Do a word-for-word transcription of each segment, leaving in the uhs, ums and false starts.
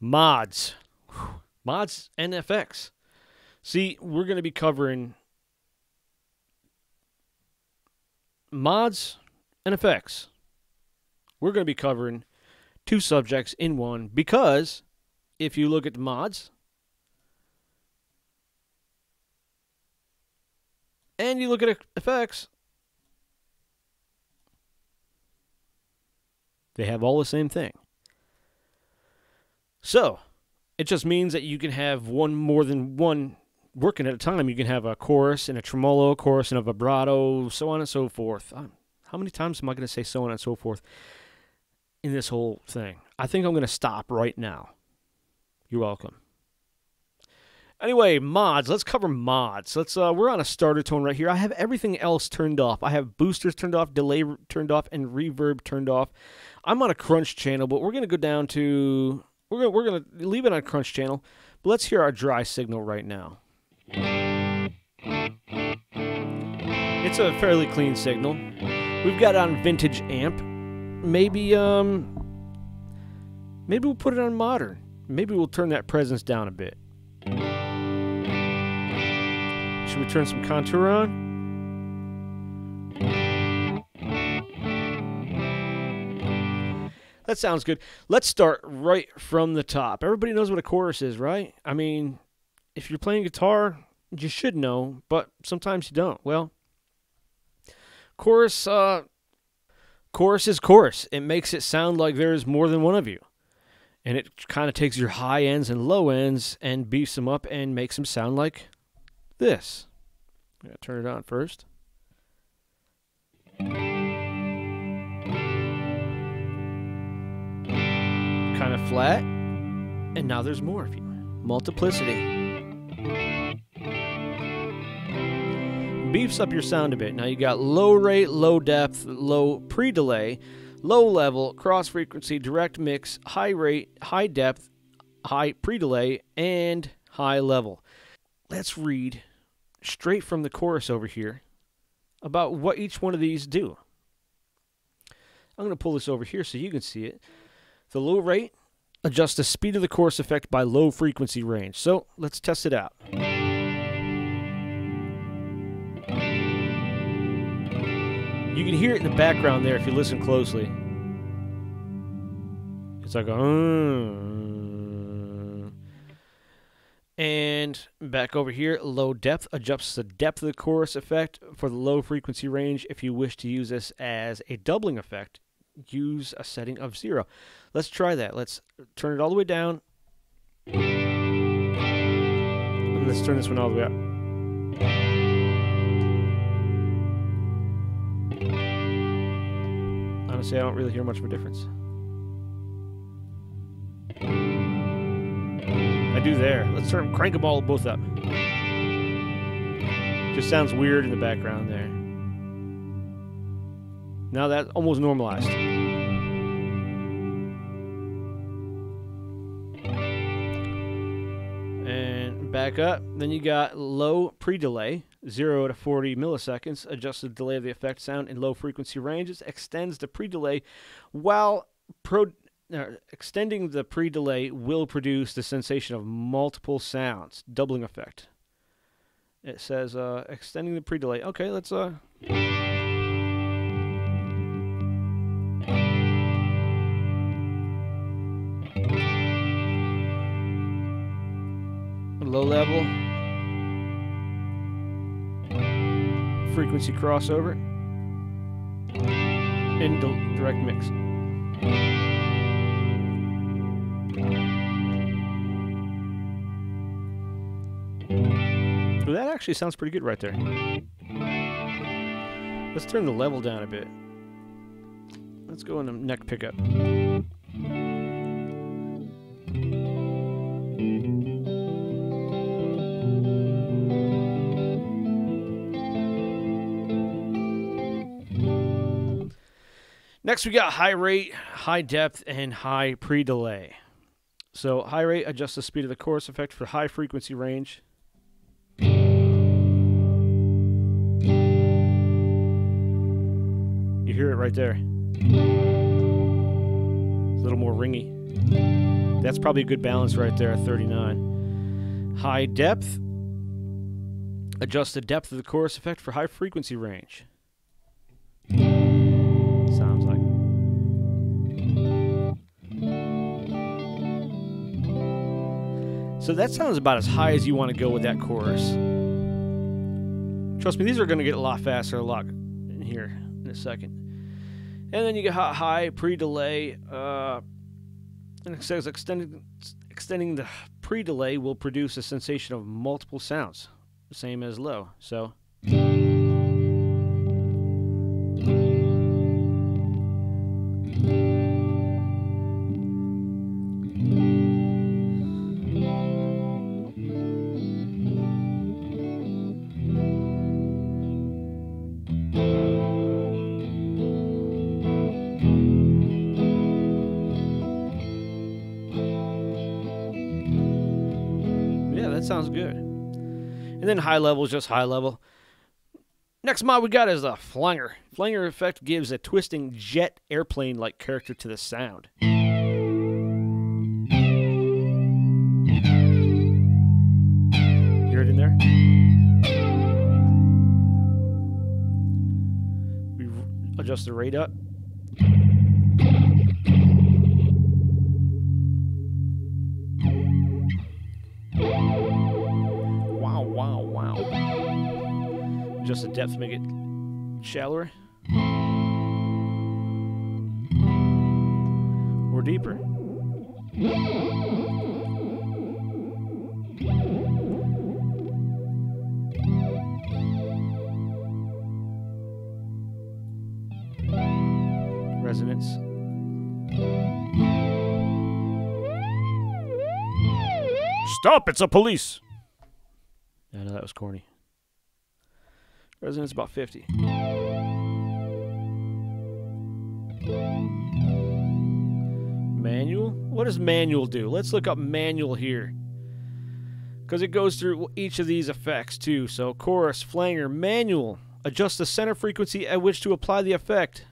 mods. Whew. Mods and F X. See, we're going to be covering mods and F X. We're going to be covering two subjects in one, because if you look at the mods and you look at F X, they have all the same thing. So, it just means that you can have one more than one working at a time. You can have a chorus and a tremolo, chorus and a vibrato, so on and so forth. I'm, how many times am I going to say so on and so forth in this whole thing? I think I'm going to stop right now. You're welcome. Anyway, mods. Let's cover mods. Let's. Uh, we're on a starter tone right here. I have everything else turned off. I have boosters turned off, delay turned off, and reverb turned off. I'm on a crunch channel, but we're going to go down to... We're going we're gonna to leave it on crunch channel, but let's hear our dry signal right now. It's a fairly clean signal. We've got it on vintage amp. Maybe, um... Maybe we'll put it on modern. Maybe we'll turn that presence down a bit. Should we turn some contour on? That sounds good. Let's start right from the top. Everybody knows what a chorus is, right? I mean, if you're playing guitar, you should know, but sometimes you don't. Well, chorus, uh, chorus is chorus. It makes it sound like there is more than one of you. And it kind of takes your high ends and low ends and beefs them up and makes them sound like... this. I'm going to turn it on first. Kind of flat. And now there's more. Multiplicity. Beefs up your sound a bit. Now you got low rate, low depth, low pre-delay, low level, cross frequency, direct mix, high rate, high depth, high pre-delay, and high level. Let's read straight from the chorus over here about what each one of these do. I'm going to pull this over here so you can see it. The low rate adjusts the speed of the chorus effect by low frequency range. So let's test it out. You can hear it in the background there if you listen closely. It's like a... Mm. And back over here, low depth adjusts the depth of the chorus effect for the low frequency range. If you wish to use this as a doubling effect, use a setting of zero. Let's try that. Let's turn it all the way down. And let's turn this one all the way up. Honestly, I don't really hear much of a difference. There. Let's turn, crank them all both up. Just sounds weird in the background there. Now that's almost normalized. And back up. Then you got low pre-delay, zero to forty milliseconds. Adjusts the delay of the effect sound in low frequency ranges. Extends the pre-delay while pro... Now, extending the pre-delay will produce the sensation of multiple sounds. Doubling effect. It says uh, extending the pre-delay. Okay, let's... Uh... Low level. Frequency crossover. And direct mix. Well, that actually sounds pretty good right there. Let's turn the level down a bit. Let's go into neck pickup. Next we got high rate, high depth, and high pre-delay. So high rate adjusts the speed of the chorus effect for high frequency range. You hear it right there. It's a little more ringy. That's probably a good balance right there at thirty-nine. High depth. Adjust the depth of the chorus effect for high frequency range. Sounds like. So that sounds about as high as you want to go with that chorus. Trust me, these are going to get a lot faster, a lot in here in a second. And then you get high, pre-delay, uh, and it says extending, extending the pre-delay will produce a sensation of multiple sounds, the same as low. So, sounds good. And then high level is just high level. Next mod we got is the flanger. Flanger effect gives a twisting jet airplane like character to the sound. Hear it in there? We adjust the rate up. Just the depth to make it shallower or deeper. Resonance. Stop, it's a police. I know that was corny. Resonance about fifty. Manual? What does manual do? Let's look up manual here, because it goes through each of these effects too. So chorus, flanger, manual. Adjust the center frequency at which to apply the effect.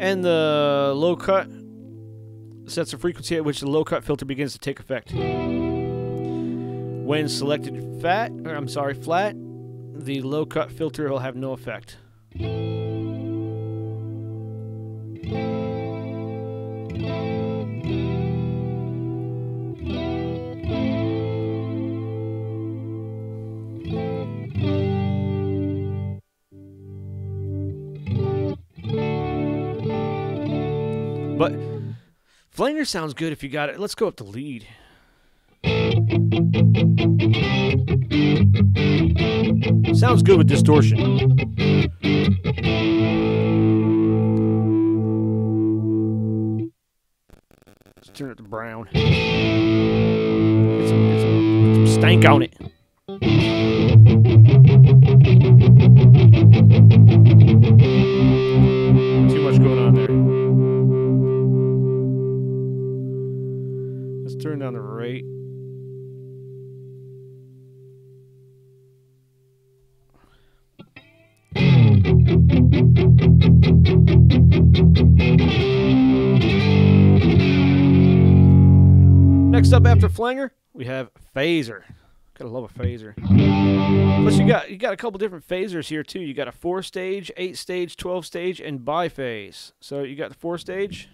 And the low cut sets the frequency at which the low cut filter begins to take effect. When selected fat, or I'm sorry, flat, the low cut filter will have no effect. But flanger sounds good if you got it. Let's go up to lead. Sounds good with distortion. Let's turn it to brown. Get some, get some, some stank on it. Too much going on there. Turn down the rate. Next up after flanger, we have phaser. Gotta love a phaser. Plus you got you got a couple different phasers here too. You got a four stage, eight stage, twelve stage, and biphase. So you got the four stage.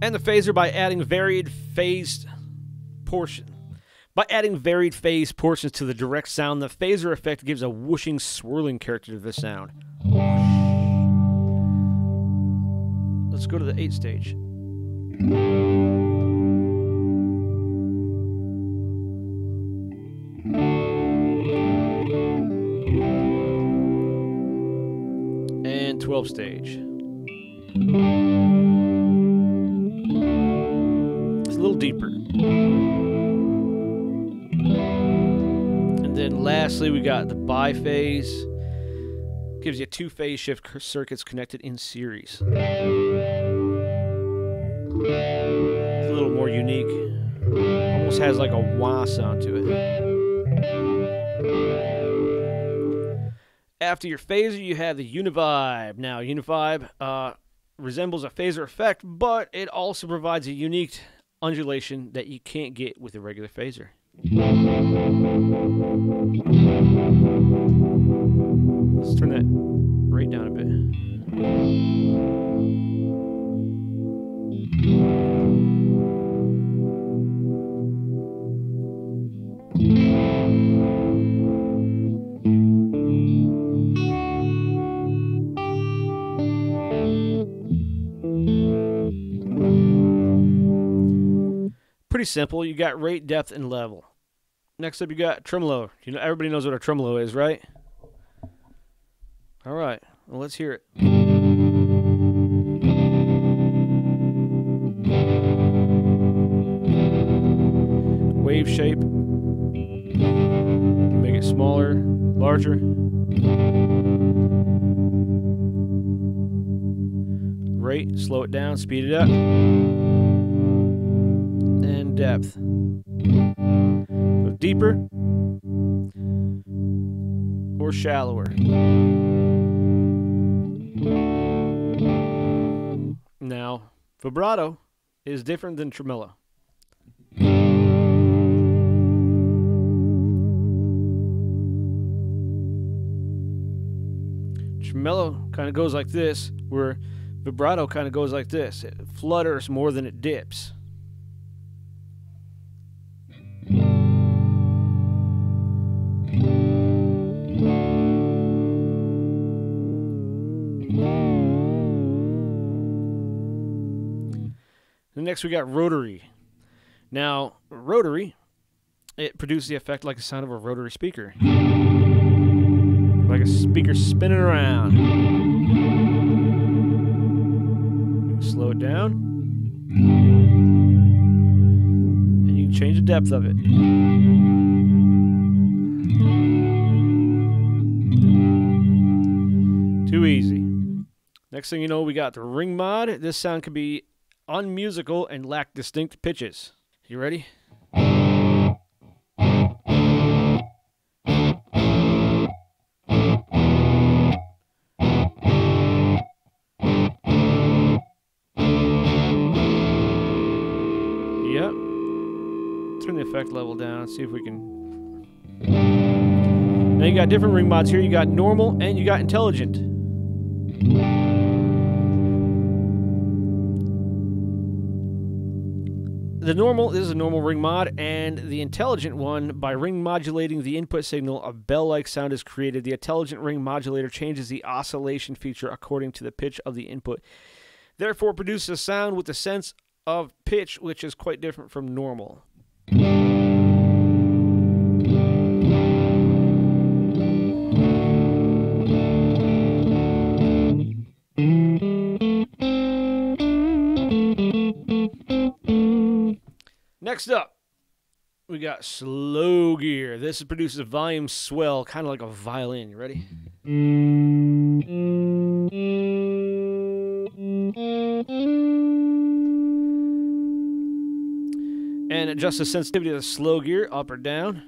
And the phaser by adding varied phased portion. By adding varied phase portions to the direct sound, the phaser effect gives a whooshing, swirling character to the sound. Let's go to the eight stage. And twelve stage. a little deeper. And then lastly, we got the biphase. Gives you two phase shift circuits connected in series. It's a little more unique. Almost has like a wah sound to it. After your phaser, you have the univibe. Now, univibe uh, resembles a phaser effect, but it also provides a unique undulation that you can't get with a regular phaser. Let's turn that right down a bit. Pretty simple. You got rate, depth, and level. Next up, you got tremolo. You know, everybody knows what a tremolo is, right? All right, well, let's hear it. Wave shape. Make it smaller, larger. Rate, slow it down, speed it up. And depth. Go deeper or shallower. Now, vibrato is different than tremolo. Tremolo kind of goes like this, where vibrato kind of goes like this. It flutters more than it dips. Next, we got rotary. Now, rotary, it produces the effect like the sound of a rotary speaker. Like a speaker spinning around. Slow it down. And you can change the depth of it. Too easy. Next thing you know, we got the ring mod. This sound could be unmusical and lack distinct pitches. You ready? Yep. Turn the effect level down, see if we can. Now you got different ring mods here. You got normal and you got intelligent. The normal is a normal ring mod, and the intelligent one, by ring modulating the input signal, a bell-like sound is created. The intelligent ring modulator changes the oscillation feature according to the pitch of the input. Therefore, produces a sound with a sense of pitch, which is quite different from normal. Next up, we got slow gear. This produces a volume swell, kind of like a violin. You ready? And adjust the sensitivity of the slow gear up or down.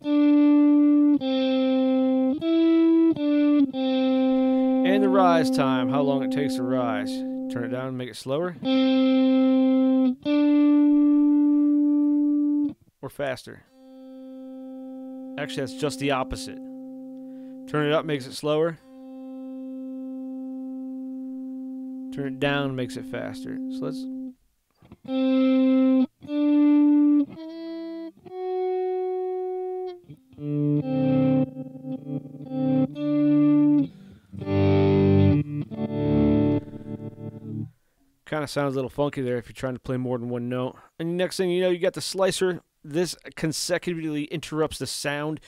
And the rise time, how long it takes to rise. Turn it down and make it slower. Or faster. Actually, that's just the opposite. Turn it up makes it slower. Turn it down makes it faster. So let's. Kind of sounds a little funky there if you're trying to play more than one note. And next thing you know, you got the slicer. This consecutively interrupts the sound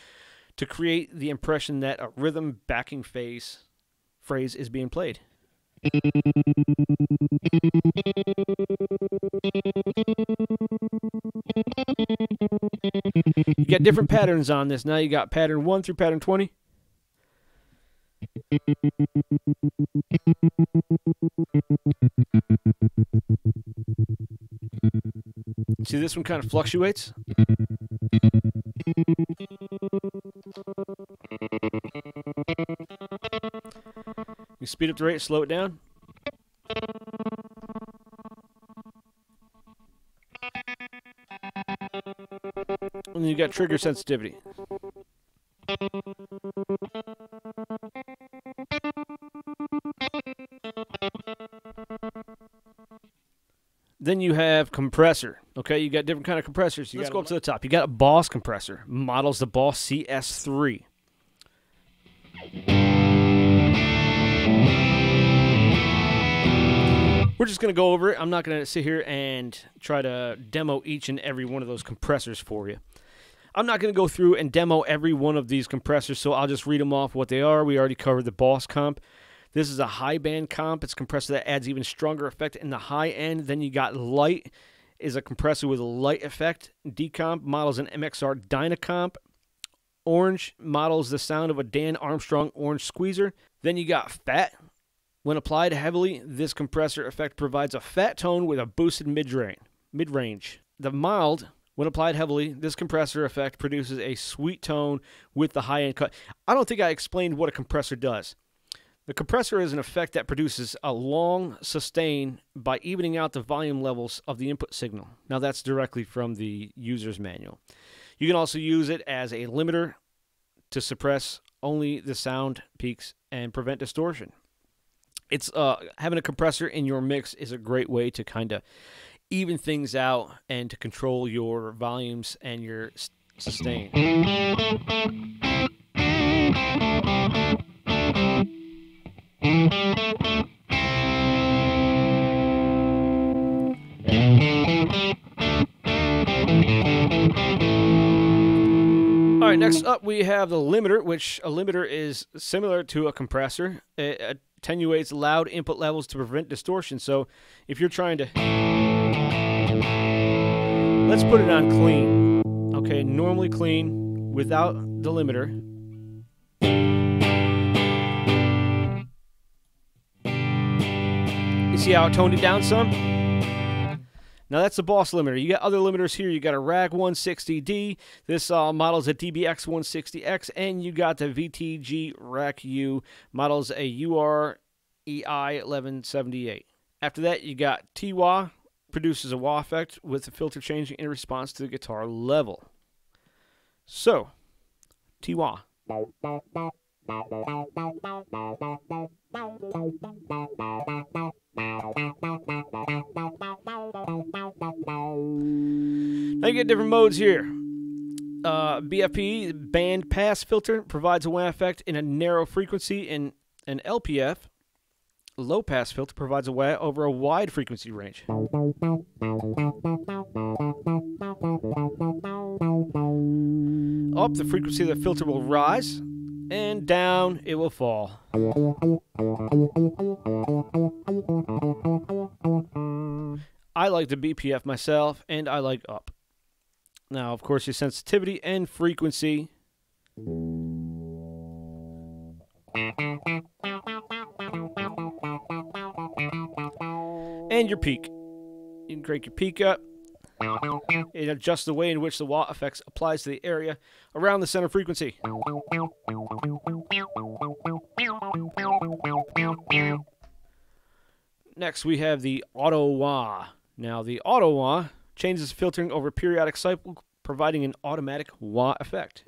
to create the impression that a rhythm backing phase phrase is being played. You got different patterns on this now. You got pattern one through pattern twenty. See, this one kind of fluctuates. You speed up the rate, slow it down. And then you got trigger sensitivity. Then you have compressor. Okay, you got different kind of compressors. You Let's go up to the top. You got a Boss compressor. Models the Boss C S three. We're just going to go over it. I'm not going to sit here and try to demo each and every one of those compressors for you. I'm not going to go through and demo every one of these compressors, so I'll just read them off what they are. We already covered the Boss comp. This is a high band comp. It's a compressor that adds even stronger effect in the high end. Then you got light, is a compressor with a light effect. Decomp models an M X R Dynacomp. Orange models the sound of a Dan Armstrong orange squeezer. Then you got fat. When applied heavily, this compressor effect provides a fat tone with a boosted mid-range. Mid-range. The mild, when applied heavily, this compressor effect produces a sweet tone with the high end cut. I don't think I explained what a compressor does. The compressor is an effect that produces a long sustain by evening out the volume levels of the input signal. Now that's directly from the user's manual. You can also use it as a limiter to suppress only the sound peaks and prevent distortion. It's uh, having a compressor in your mix is a great way to kind of even things out and to control your volumes and your sustain. All right, next up we have the limiter, which a limiter is similar to a compressor. It attenuates loud input levels to prevent distortion. So if you're trying to, let's put it on clean. Okay, normally clean without the limiter. See how it toned it down some? Now that's the Boss limiter. You got other limiters here. You got a R A G one sixty D. This uh, models a D B X one sixty X, and you got the V T G R A C U models a U R E I eleven seventy-eight. After that, you got T W A, produces a wah effect with the filter changing in response to the guitar level. So, T W A. Now you get different modes here. Uh, B F P, band pass filter, provides a wah effect in a narrow frequency, and an L P F, low pass filter, provides a wah over a wide frequency range. Up, the frequency of the filter will rise, and down it will fall. I like the B P F myself, and I like up. Now, of course, your sensitivity and frequency. And your peak. You can crank your peak up. It adjusts the way in which the wah effects applies to the area around the center frequency. Next, we have the auto wah. Now, the auto wah changes filtering over a periodic cycle, providing an automatic wah effect.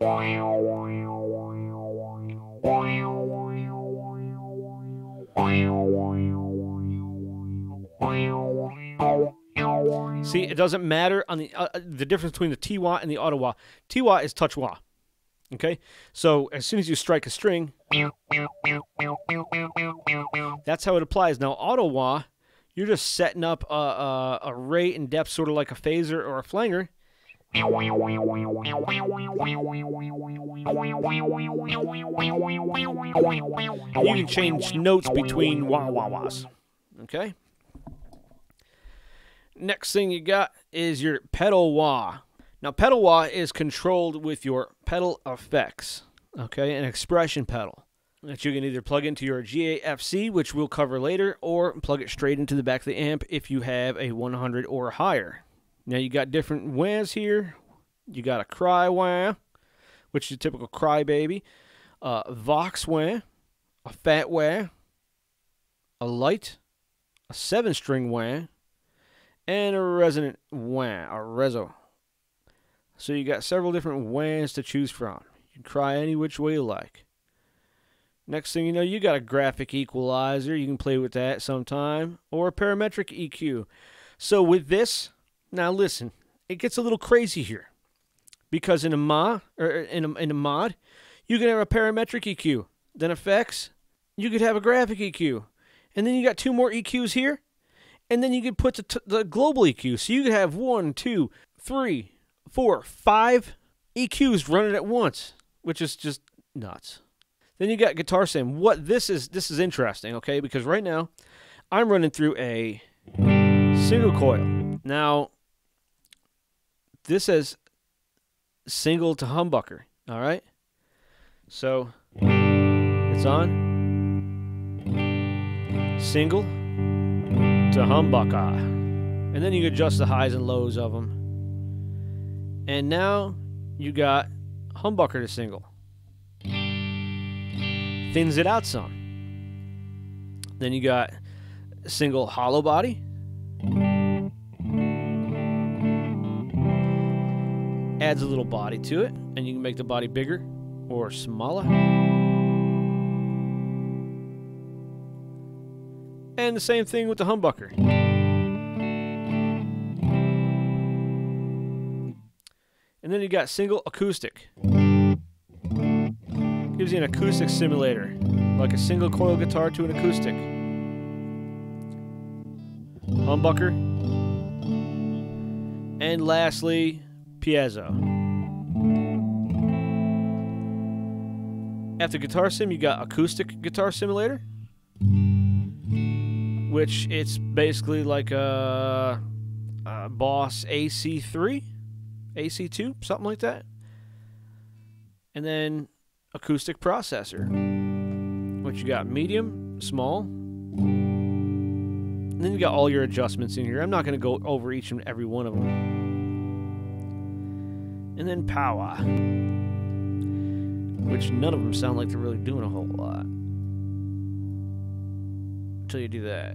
See, it doesn't matter on the uh, the difference between the T W A and the auto wah. T W A is touch wah. Okay? So, as soon as you strike a string, that's how it applies. Now, auto wah, you're just setting up a, a, a rate and depth, sort of like a phaser or a flanger. You can change notes between wah wah wahs. Okay? Next thing you got is your pedal wah. Now, pedal wah is controlled with your pedal effects, okay, an expression pedal that you can either plug into your G A F C, which we'll cover later, or plug it straight into the back of the amp if you have a one hundred or higher. Now, you got different wahs here. You got a cry wah, which is a typical cry baby, uh, vox wah, a fat wah, a light, a seven-string wah, and a resonant wah, a rezzo. So you got several different wahs to choose from. You can cry any which way you like. Next thing you know, you got a graphic equalizer. You can play with that sometime, or a parametric E Q. So with this, now listen, it gets a little crazy here, because in a mod, or in a, in a mod, you can have a parametric E Q, then effects, you could have a graphic E Q, and then you got two more E Qs here, and then you could put the, t the global E Q. So you could have one, two, three, four, five E Qs running at once, which is just nuts. Then you got guitar sim. What this is, this is interesting, okay? Because right now, I'm running through a single coil. Now, this says single to humbucker, all right? So, it's on. Single to humbucker. And then you adjust the highs and lows of them. And now, you got humbucker to single. Thins it out some. Then you got single hollow body, adds a little body to it, and you can make the body bigger or smaller, and the same thing with the humbucker. And then you got single acoustic. Gives you an acoustic simulator, like a single coil guitar to an acoustic. Humbucker. And lastly, piezo. After guitar sim, you got acoustic guitar simulator, which it's basically like a, a Boss A C three, A C two, something like that. And then acoustic processor, which you got medium, small, and then you got all your adjustments in here. I'm not going to go over each and every one of them. And then power, which none of them sound like they're really doing a whole lot until you do that.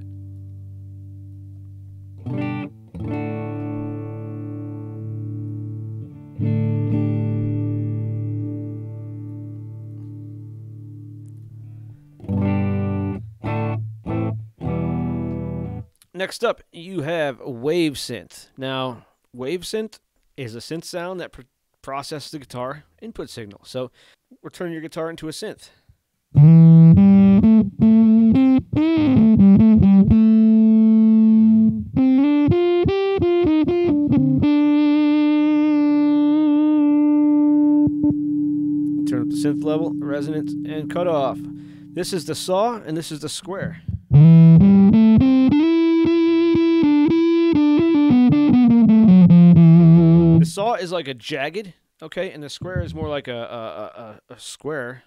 Next up, you have wave synth. Now, wave synth is a synth sound that pr processes the guitar input signal. So, we're turning your guitar into a synth. Turn up the synth level, resonance, and cutoff. This is the saw, and this is the square. Saw is like a jagged, okay, and the square is more like a a, a, a square.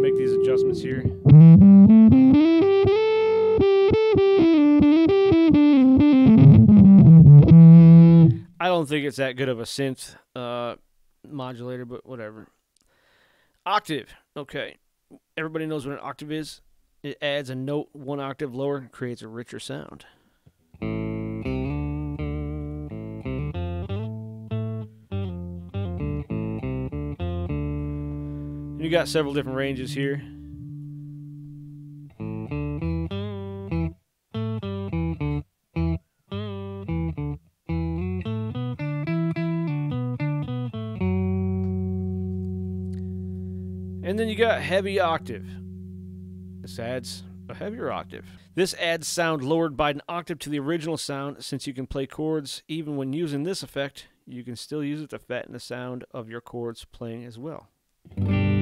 Make these adjustments here. I don't think it's that good of a synth uh, modulator, but whatever. Octave. Okay. Everybody knows what an octave is. It adds a note one octave lower and creates a richer sound. You got several different ranges here. And then you got heavy octave. This adds a heavier octave. This adds sound lowered by an octave to the original sound. Since you can play chords even when using this effect, you can still use it to fatten the sound of your chords playing as well. Mm.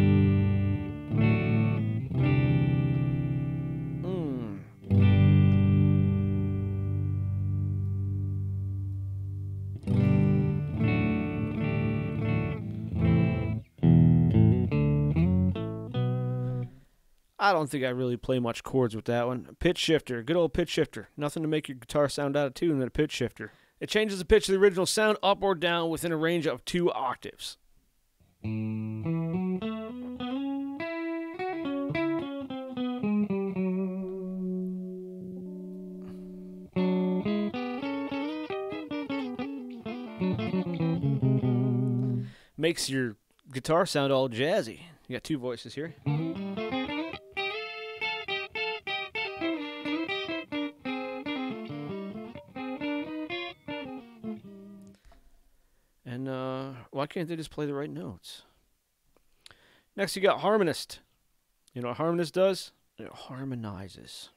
I don't think I really play much chords with that one. Pitch shifter, good old pitch shifter. Nothing to make your guitar sound out of tune than a pitch shifter. It changes the pitch of the original sound up or down within a range of two octaves. Makes your guitar sound all jazzy. You got two voices here. And uh, why can't they just play the right notes? Next, you got harmonist. You know what harmonist does? It harmonizes.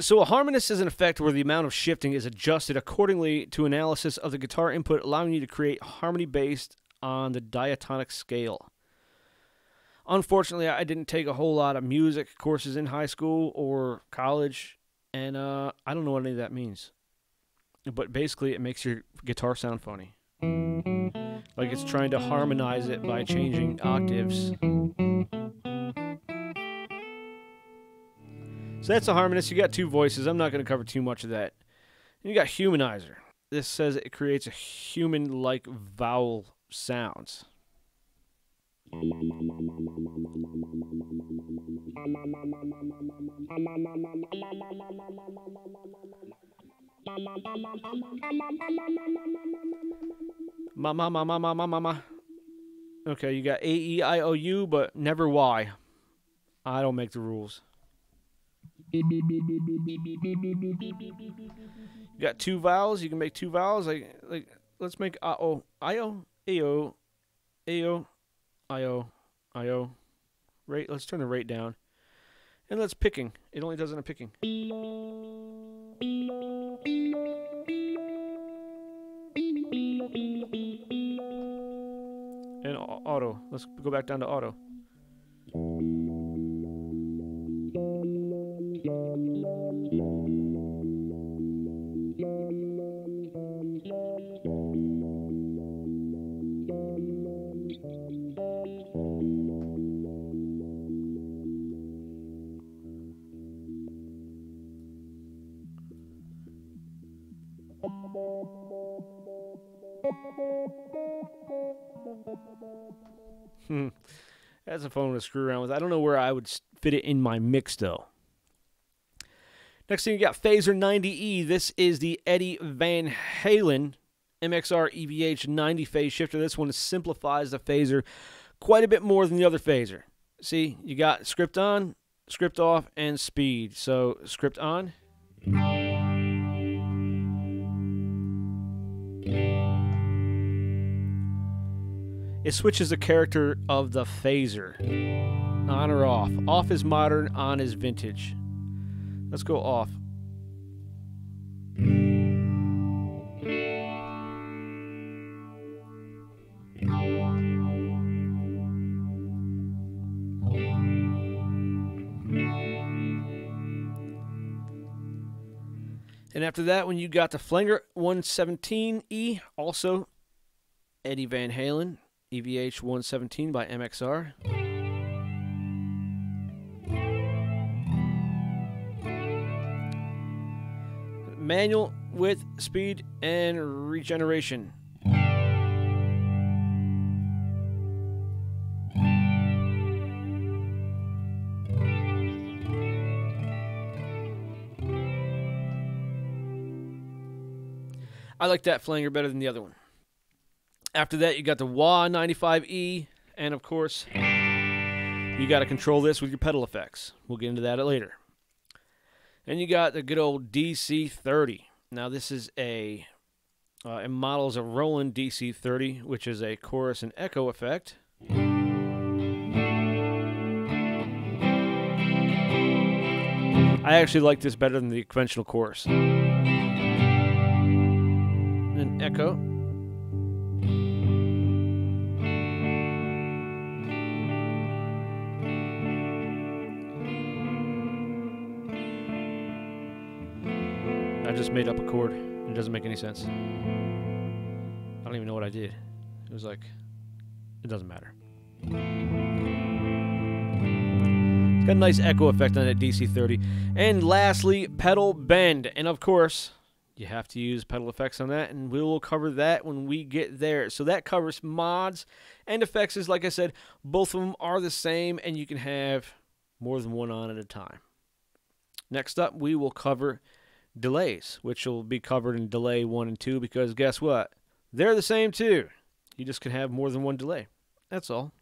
So a harmonist is an effect where the amount of shifting is adjusted accordingly to analysis of the guitar input, allowing you to create harmony based on the diatonic scale. Unfortunately, I didn't take a whole lot of music courses in high school or college, and uh, I don't know what any of that means. But basically, it makes your guitar sound funny. Like it's trying to harmonize it by changing octaves. So that's a harmonist. You got two voices. I'm not going to cover too much of that. And you got humanizer. This says it creates a human-like vowel sounds. Ma ma ma ma ma ma ma ma. Okay, you got A E I O U, but never Y. I don't make the rules. You got two vowels. You can make two vowels. Like, like let's make uh oh, I o, a o, a o, I o, I o. Right. Let's turn the rate down, and let's picking. It only does it in a picking. And auto. Let's go back down to auto. Hmm. That's a fun one to screw around with. I don't know where I would fit it in my mix, though. Next thing you got, Phaser ninety E. This is the Eddie Van Halen M X R E V H ninety phase shifter. This one simplifies the phaser quite a bit more than the other phaser. See, you got script on, script off, and speed. So, script on. It switches the character of the phaser, on or off. Off is modern, on is vintage. Let's go off. And after that, when you got the Flanger one seventeen E, also Eddie Van Halen, E V H one seventeen by M X R. Manual with speed and regeneration. I like that flanger better than the other one. After that, you got the W A ninety-five E, and of course, you got to control this with your pedal effects. We'll get into that later. And you got the good old D C thirty. Now, this is a uh, it models a Roland D C thirty, which is a chorus and echo effect. I actually like this better than the conventional chorus. An echo. I just made up a chord. It doesn't make any sense. I don't even know what I did. It was like, it doesn't matter. It's got a nice echo effect on that D C thirty. And lastly, pedal bend. And of course, you have to use pedal effects on that, and we will cover that when we get there. So that covers mods and effects. Is like I said, both of them are the same, and you can have more than one on at a time. Next up, we will cover delays, which will be covered in delay one and two, because guess what? They're the same too. You just can have more than one delay. That's all.